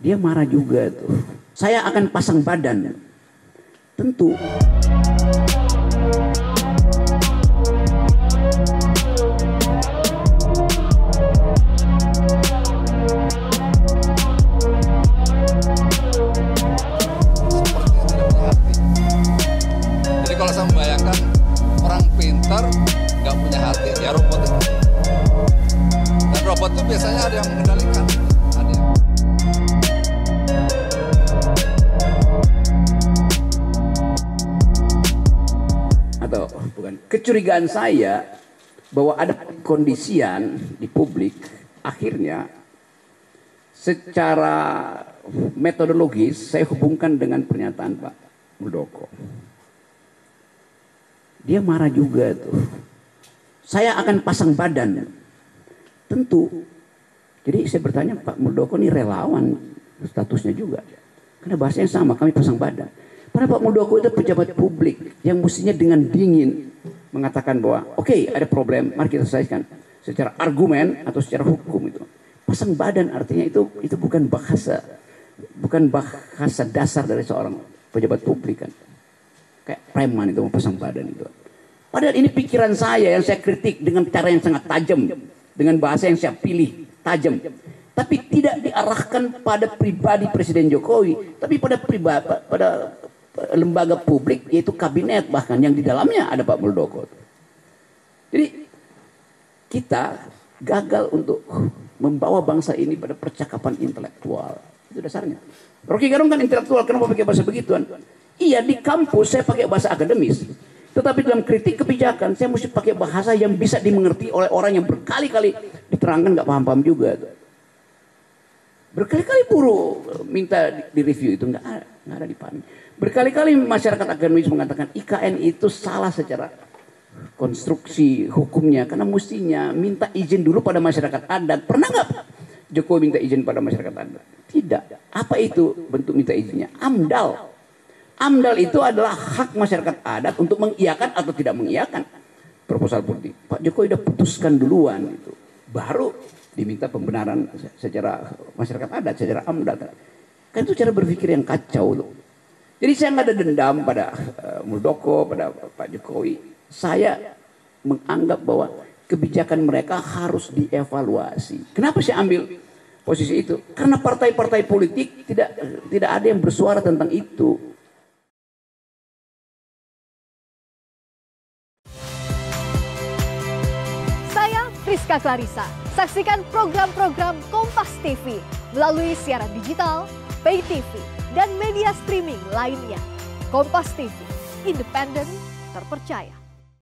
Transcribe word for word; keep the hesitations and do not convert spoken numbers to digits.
Dia marah juga tuh. Saya akan pasang badan. Tentu. Jadi kalau saya membayangkan orang pintar nggak punya hati, ya robot itu. Dan robot itu biasanya ada yang mengendalikan. Atau bukan, kecurigaan saya bahwa ada kondisian di publik akhirnya secara metodologis saya hubungkan dengan pernyataan Pak Moeldoko. Dia marah juga tuh. Saya akan pasang badan. Tentu. Jadi saya bertanya, Pak Moeldoko ini relawan statusnya juga. Karena bahasanya sama, kami pasang badan. Karena Pak Moeldoko itu pejabat publik yang mestinya dengan dingin mengatakan bahwa oke okay, ada problem, mari kita selesaikan secara argumen atau secara hukum itu. Pasang badan artinya itu itu bukan bahasa bukan bahasa dasar dari seorang pejabat publik kan. Kayak preman itu pasang badan itu. Padahal ini pikiran saya yang saya kritik dengan cara yang sangat tajam, dengan bahasa yang saya pilih tajam. Tapi tidak diarahkan pada pribadi Presiden Jokowi, tapi pada pribadi pada lembaga publik, yaitu kabinet bahkan yang di dalamnya ada Pak Moeldoko. Jadi kita gagal untuk membawa bangsa ini pada percakapan intelektual. Itu dasarnya. Rocky Gerung kan intelektual, kenapa pakai bahasa begituan? Iya, di kampus saya pakai bahasa akademis, tetapi dalam kritik kebijakan saya mesti pakai bahasa yang bisa dimengerti oleh orang yang berkali-kali diterangkan nggak paham-paham juga. Berkali-kali buruh minta di review itu nggak ada, nggak ada dipahami. Berkali-kali masyarakat akademis mengatakan I K N itu salah secara konstruksi hukumnya. Karena mestinya minta izin dulu pada masyarakat adat. Pernah nggak Jokowi minta izin pada masyarakat adat? Tidak. Apa itu bentuk minta izinnya? AMDAL. AMDAL itu adalah hak masyarakat adat untuk mengiyakan atau tidak mengiyakan proposal politik. Pak Jokowi udah putuskan duluan itu. Baru diminta pembenaran secara masyarakat adat, secara AMDAL. Kan itu cara berpikir yang kacau loh. Jadi saya nggak ada dendam pada uh, Moeldoko, pada uh, Pak Jokowi. Saya menganggap bahwa kebijakan mereka harus dievaluasi. Kenapa saya ambil posisi itu? Karena partai-partai politik tidak tidak ada yang bersuara tentang itu. Saya Riska Klarissa. Saksikan program-program Kompas T V melalui siaran digital, Pay T V, dan media streaming lainnya. Kompas T V, independen, terpercaya.